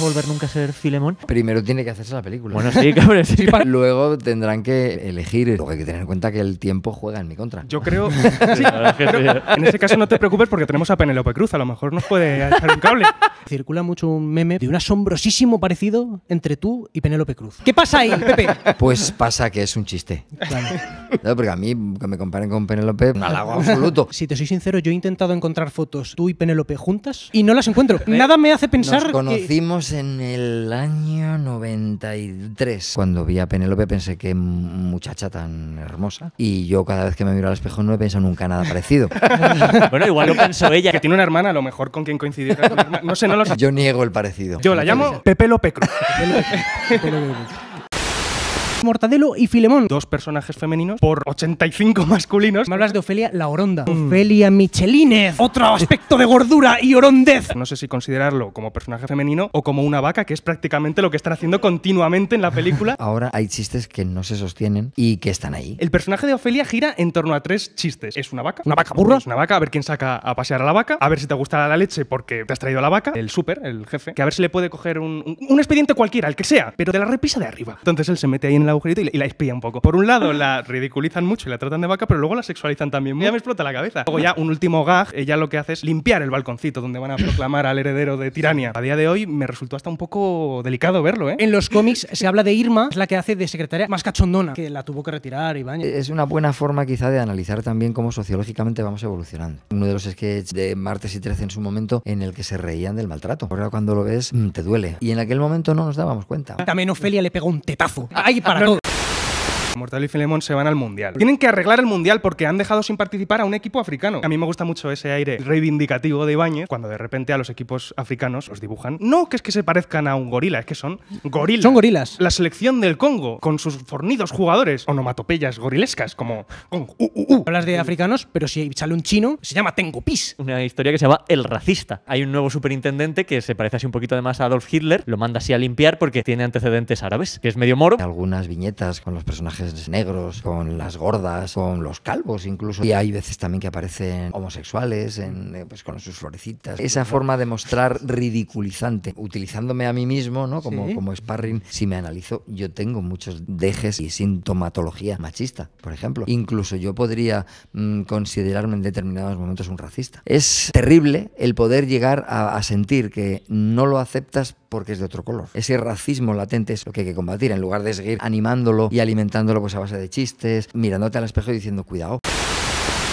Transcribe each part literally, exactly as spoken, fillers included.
a volver nunca a ser Filemón? Primero tiene que hacerse la película. Bueno, sí, cabrón. Sí. Luego tendrán que elegir. Lo que hay que tener en cuenta es que el tiempo juega en mi contra. Yo creo... sí, pero en ese caso no te preocupes porque tenemos a Penélope Cruz. A lo mejor nos puede echar un cable. Circula mucho un meme de un asombrosísimo parecido entre tú y Penélope Cruz. ¿Qué pasa ahí, Pepe? Pues pasa que es un chiste. Claro. No, porque a mí, que me comparen con Penélope, un halago absoluto. Si te soy sincero, yo he intentado encontrar fotos tú y Penélope juntas y no las encuentro. Nada me hace pensar. Nos conocimos que... en el año noventa y tres. Cuando vi a Penélope pensé que muchacha tan hermosa. Y yo cada vez que me miro al espejo no he pensado nunca nada parecido. Bueno, igual lo pensó ella. Que tiene una hermana, a lo mejor con quien coincidir. No sé, no lo sé. Yo niego el parecido. Yo la llamo Pepe López Cruz. Pepe López Cruz. Mortadelo y Filemón. Dos personajes femeninos por ochenta y cinco masculinos. Me hablas de Ofelia la Oronda. Mm. Ofelia Michelinez. Otro aspecto de gordura y orondez. No sé si considerarlo como personaje femenino o como una vaca, que es prácticamente lo que están haciendo continuamente en la película. Ahora hay chistes que no se sostienen y que están ahí. El personaje de Ofelia gira en torno a tres chistes. Es una vaca. Una vaca burra. Es una vaca. A ver quién saca a pasear a la vaca. A ver si te gusta la leche porque te has traído a la vaca. El súper, el jefe. Que a ver si le puede coger un, un, un expediente cualquiera, el que sea, pero de la repisa de arriba. Entonces él se mete ahí en la agujerito y la espía un poco. Por un lado la ridiculizan mucho y la tratan de vaca, pero luego la sexualizan también. Ya me explota la cabeza. Luego ya un último gag, ella lo que hace es limpiar el balconcito donde van a proclamar al heredero de Tirania. A día de hoy me resultó hasta un poco delicado verlo, ¿eh? En los cómics se habla de Irma, es la que hace de secretaria más cachondona, que la tuvo que retirar Ibáñez. Es una buena forma quizá de analizar también cómo sociológicamente vamos evolucionando. Uno de los sketches de Martes y Trece en su momento en el que se reían del maltrato. Ahora cuando lo ves te duele. Y en aquel momento no nos dábamos cuenta. También Ofelia le pegó un tetazo. Ahí para todo. Mortadelo y Filemón se van al mundial. Tienen que arreglar el mundial porque han dejado sin participar a un equipo africano. A mí me gusta mucho ese aire reivindicativo de Ibáñez cuando de repente a los equipos africanos los dibujan. No que es que se parezcan a un gorila, es que son gorilas. Son gorilas. La selección del Congo con sus fornidos jugadores, onomatopeyas gorilescas como con uh, uh, uh. Hablas de africanos, pero si sale un chino se llama Tengo Pis. Una historia que se llama El Racista. Hay un nuevo superintendente que se parece así un poquito además a Adolf Hitler. Lo manda así a limpiar porque tiene antecedentes árabes, que es medio moro. Algunas viñetas con los personajes negros, con las gordas, con los calvos incluso. Y hay veces también que aparecen homosexuales en, pues, con sus florecitas. Esa forma de mostrar ridiculizante, utilizándome a mí mismo, ¿no? Como, ¿sí? Como sparring. Si me analizo, yo tengo muchos dejes y sintomatología machista, por ejemplo. Incluso yo podría mmm, considerarme en determinados momentos un racista. Es terrible el poder llegar a, a sentir que no lo aceptas porque es de otro color. Ese racismo latente es lo que hay que combatir, en lugar de seguir animándolo y alimentándolo pues a base de chistes, mirándote al espejo y diciendo cuidado.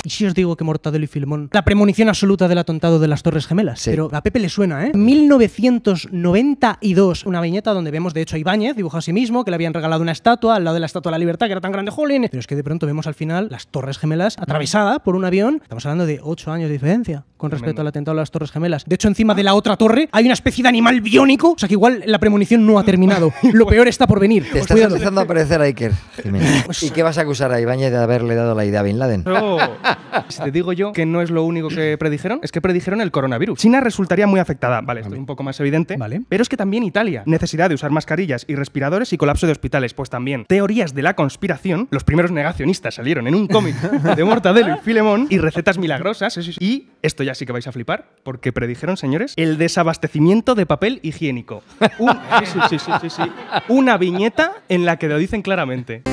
¿Y si os digo que Mortadelo y Filemón, la premonición absoluta del atontado de las Torres Gemelas? Sí. Pero a Pepe le suena, ¿eh? mil novecientos noventa y dos, una viñeta donde vemos, de hecho, a Ibáñez dibujado a sí mismo, que le habían regalado una estatua al lado de la Estatua de la Libertad, que era tan grande, jolín. Pero es que de pronto vemos al final las Torres Gemelas atravesada por un avión. Estamos hablando de ocho años de diferencia con respecto Tremendo. Al atentado de las Torres Gemelas. De hecho, encima de la otra torre hay una especie de animal biónico. O sea que igual la premonición no ha terminado. Lo peor está por venir. Te estás empezando a aparecer a Iker Jiménez. ¿Y qué vas a acusar a Ibáñez de haberle dado la idea a Bin Laden? No. Si te digo yo que no es lo único que predijeron, es que predijeron el coronavirus. China resultaría muy afectada. Vale, esto es un poco más evidente. Vale. Pero es que también Italia. Necesidad de usar mascarillas y respiradores y colapso de hospitales. Pues también. Teorías de la conspiración. Los primeros negacionistas salieron en un cómic de Mortadelo y Filemón. Y recetas milagrosas. Eso, eso. Y esto ya sí que vais a flipar, porque predijeron, señores, el desabastecimiento de papel higiénico. Un, sí, sí, sí, sí, sí, sí. Una viñeta en la que lo dicen claramente.